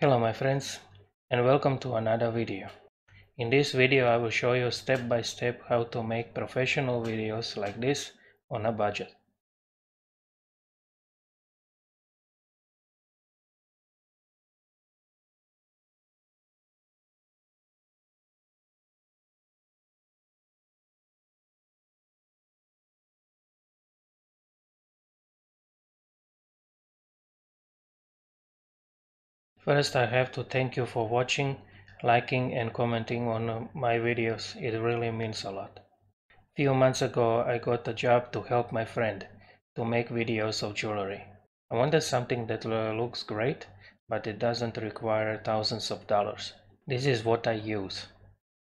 Hello my friends, and welcome to another video. In this video I will show you step by step how to make professional videos like this on a budget. First, I have to thank you for watching, liking and commenting on my videos. It really means a lot. Few months ago I got a job to help my friend to make videos of jewelry. I wanted something that looks great, but it doesn't require thousands of dollars. This is what I use.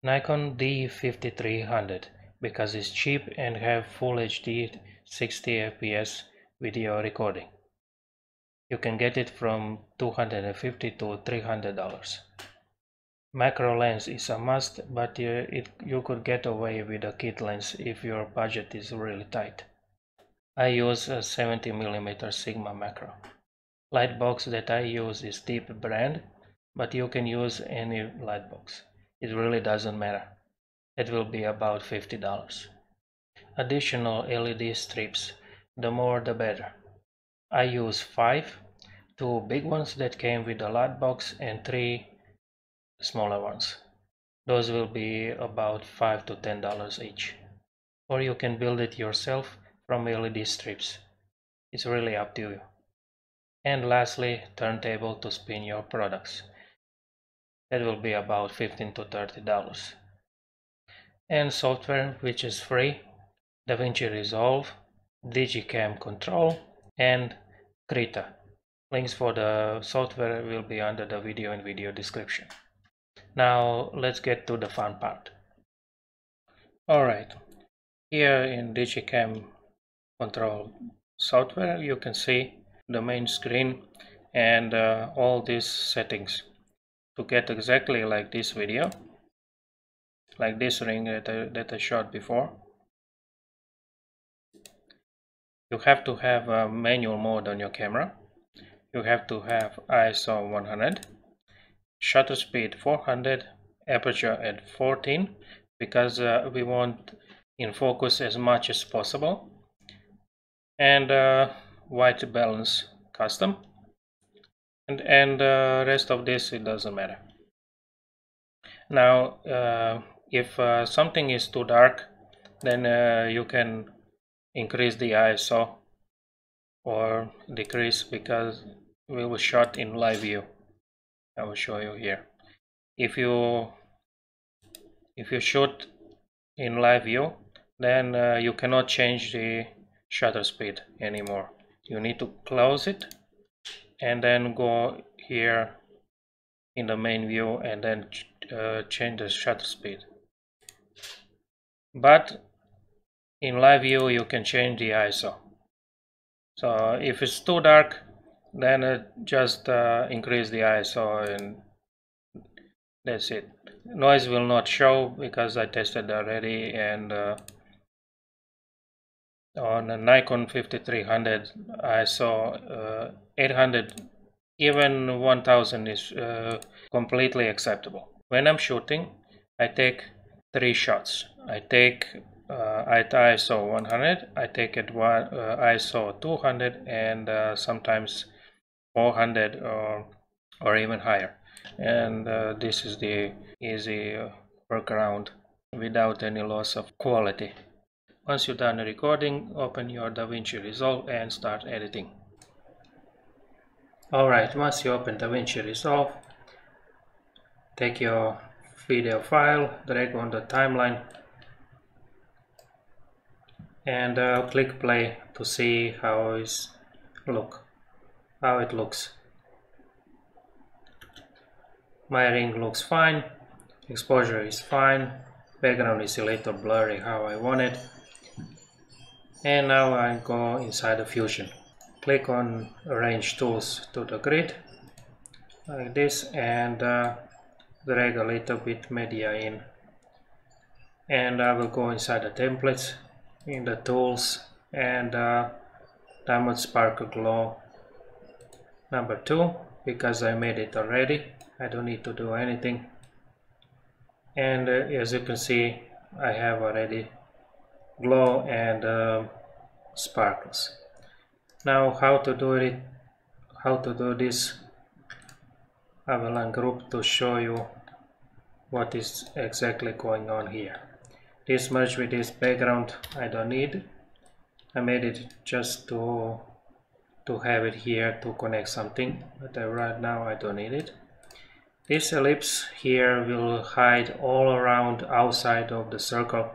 Nikon D5300 because it's cheap and have full HD 60fps video recording. You can get it from $250 to $300. Macro lens is a must, but you could get away with a kit lens if your budget is really tight. I use a 70mm Sigma macro. Light box that I use is Deep brand, but you can use any light box. It really doesn't matter. It will be about $50. Additional LED strips, the more the better. I use 5, 2 big ones that came with the light box and 3 smaller ones. Those will be about $5 to $10 each. Or you can build it yourself from LED strips. It's really up to you. And lastly, turntable to spin your products. That will be about $15 to $30. And software which is free, DaVinci Resolve, Digicam Control, and Krita. Links for the software will be under the video and video description. Now let's get to the fun part. Alright, here in Digicam Control software you can see the main screen and all these settings. To get exactly like this video, like this ring that I shot before, you have to have a manual mode on your camera. You have to have ISO 100, shutter speed 400, aperture at 14 because we want in focus as much as possible, and white balance custom, and rest of this it doesn't matter. Now if something is too dark, then you can increase the ISO or decrease, because we will shot in live view. I will show you here. If you shoot in live view, then you cannot change the shutter speed anymore. You need to close it and then go here in the main view and then change the shutter speed. But in live view you can change the ISO. So if it's too dark, then just increase the ISO and that's it. Noise will not show because I tested already, and on a Nikon 5300 ISO 800, even 1000 is completely acceptable. When I'm shooting, I take 3 shots. I take at ISO 100, I take it ISO 200, and sometimes 400 or even higher. And this is the easy workaround without any loss of quality. Once you're done recording, open your DaVinci Resolve and start editing. Alright, once you open DaVinci Resolve, take your video file, drag on the timeline, and click play to see how it looks. My ring looks fine, exposure is fine, background is a little blurry how I want it. And now I go inside the Fusion. Click on Arrange Tools to the grid, like this, and drag a little bit media in. And I will go inside the templates, in the tools, and diamond sparkle glow number 2, because I made it already. I don't need to do anything. And as you can see, I have already glow and sparkles. Now how to do it, how to do this, I will ungroup to show you what is exactly going on here. This merge with this background I don't need. I made it just to have it here to connect something, but right now I don't need it. This ellipse here will hide all around outside of the circle.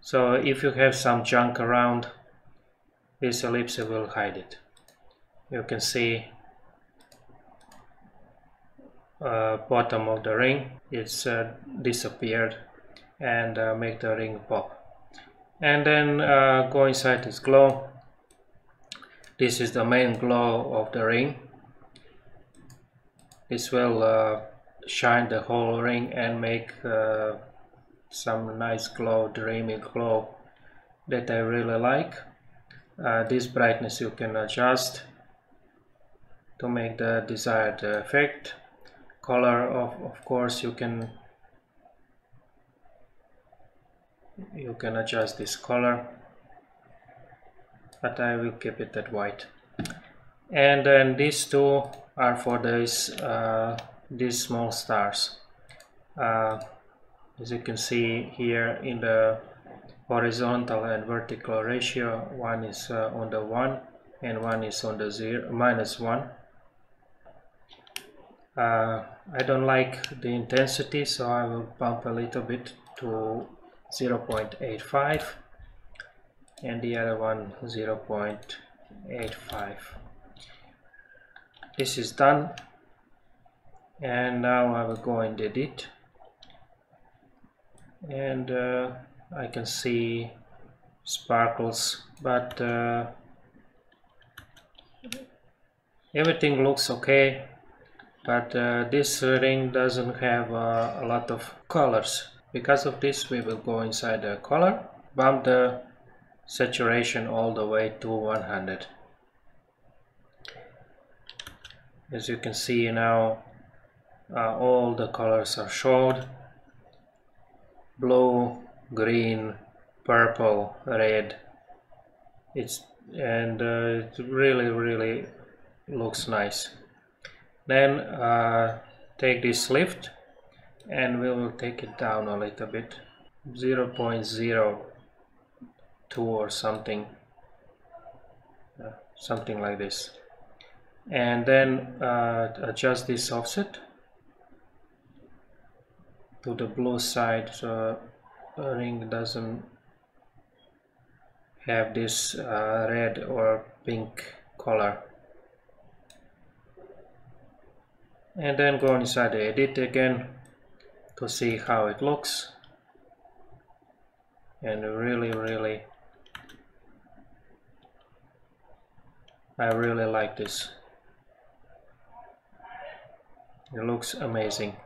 So if you have some junk around, this ellipse will hide it. You can see bottom of the ring, it's disappeared, and make the ring pop. And then go inside this glow. This is the main glow of the ring. This will shine the whole ring and make some nice glow, dreamy glow that I really like. This brightness you can adjust to make the desired effect. Color, of course, you can adjust this color, but I will keep it at white. And then these two are for these small stars. As you can see here in the horizontal and vertical ratio, one is on the 1 and one is on the -1. I don't like the intensity, so I will bump a little bit to 0.85 and the other one 0.85. This is done, and now I will go and edit, and I can see sparkles, but everything looks okay, but this ring doesn't have a lot of colors. Because of this, we will go inside the color, bump the saturation all the way to 100. As you can see now, all the colors are showed: blue, green, purple, red. It really looks nice. Then take this lift, and we will take it down a little bit, 0.02 or something, something like this. And then adjust this offset to the blue side, so ring doesn't have this red or pink color. And then go inside the edit again to see how it looks, and really I really like this. It looks amazing.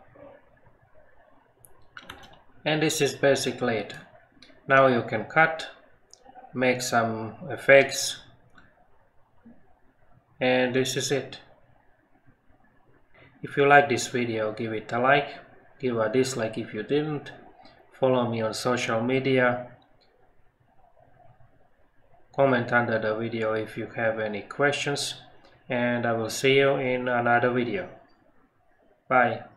And this is basically it. Now you can cut, make some effects, and this is it. If you like this video, give it a like, give a dislike if you didn't, follow me on social media, comment under the video if you have any questions, and I will see you in another video. Bye.